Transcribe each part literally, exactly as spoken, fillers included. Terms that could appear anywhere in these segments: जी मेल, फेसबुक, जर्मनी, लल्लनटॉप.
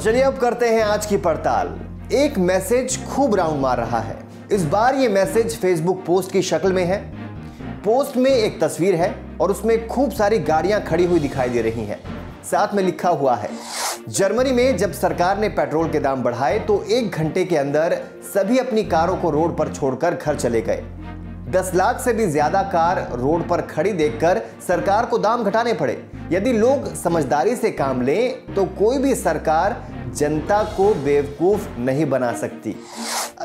और चलिए अब करते हैं आज की पड़ताल। एक मैसेज खूब राउंड मार रहा है। इस बार ये मैसेज फेसबुक पोस्ट की शक्ल में है। पोस्ट में एक तस्वीर है और उसमें खूब सारी गाड़ियां खड़ी हुई दिखाई दे रही हैं। साथ में लिखा हुआ है, जर्मनी में जब सरकार ने पेट्रोल के दाम बढ़ाए तो एक घंटे के अंदर सभी अपनी कारों को रोड पर छोड़कर घर चले गए। दस लाख से भी ज्यादा कार रोड पर खड़ी देखकर सरकार को दाम घटाने पड़े। यदि लोग समझदारी से काम लें तो कोई भी सरकार जनता को बेवकूफ नहीं बना सकती,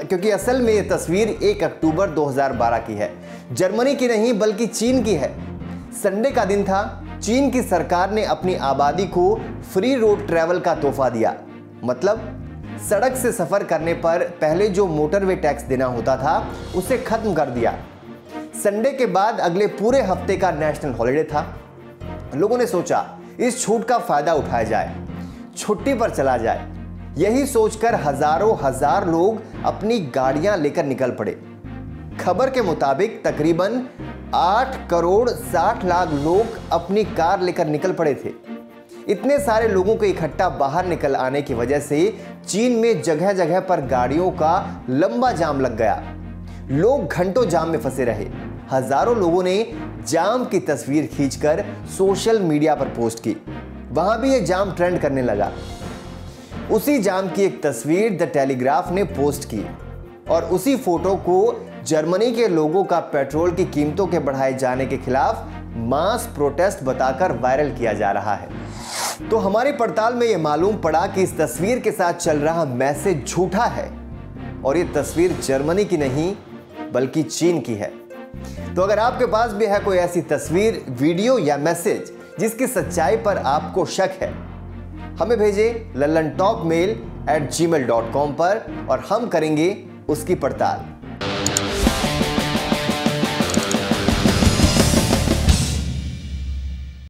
क्योंकि असल में यह तस्वीर एक अक्टूबर दो हज़ार बारह की है, जर्मनी की नहीं बल्कि चीन की है। संडे का दिन था। चीन की सरकार ने अपनी आबादी को फ्री रोड ट्रैवल का तोहफा दिया। मतलब सड़क से सफर करने पर पहले जो मोटरवे टैक्स देना होता था उसे खत्म कर दिया। संडे के बाद अगले पूरे हफ्ते का नेशनल हॉलीडे था। लोगों ने सोचा इस छूट का फायदा उठाया जाए, छुट्टी पर चला जाए। यही सोचकर हजारों हजार लोग अपनी गाड़ियां लेकर निकल पड़े। खबर के मुताबिक तकरीबन आठ करोड़ साठ लाख लोग अपनी कार लेकर निकल पड़े थे। इतने सारे लोगों के इकट्ठा बाहर निकल आने की वजह से चीन में जगह जगह पर गाड़ियों का लंबा जाम लग गया। लोग घंटों जाम में फंसे रहे। हजारों लोगों ने जाम की तस्वीर खींचकर सोशल मीडिया पर पोस्ट की। वहां भी यह जाम ट्रेंड करने लगा। उसी जाम की एक तस्वीर द टेलीग्राफ ने पोस्ट की और उसी फोटो को जर्मनी के लोगों का पेट्रोल की कीमतों के बढ़ाए जाने के खिलाफ मास प्रोटेस्ट बताकर वायरल किया जा रहा है। तो हमारी पड़ताल में यह मालूम पड़ा कि इस तस्वीर के साथ चल रहा मैसेज झूठा है और यह तस्वीर जर्मनी की नहीं बल्कि चीन की है। तो अगर आपके पास भी है कोई ऐसी तस्वीर, वीडियो या मैसेज जिसकी सच्चाई पर आपको शक है, हमें भेजें लल्लनटॉप mail at जी मेल dot com पर और हम करेंगे उसकी पड़ताल।